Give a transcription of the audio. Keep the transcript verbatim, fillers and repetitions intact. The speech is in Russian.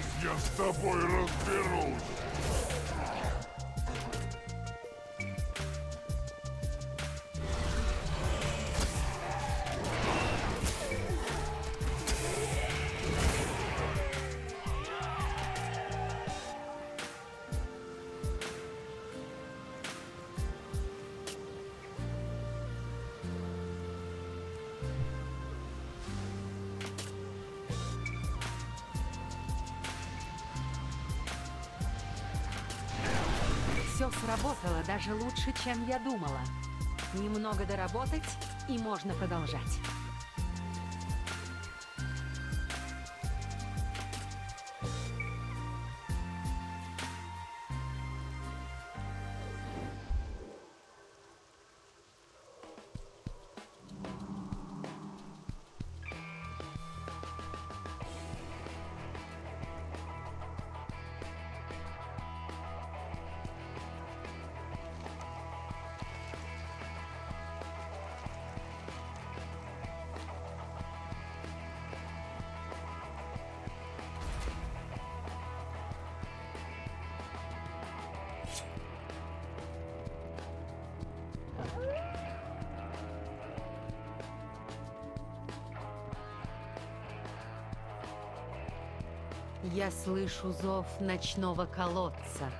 Сейчас я с тобой разберусь. Все сработало даже лучше, чем я думала. Немного доработать, и можно продолжать. Я слышу зов ночного колодца.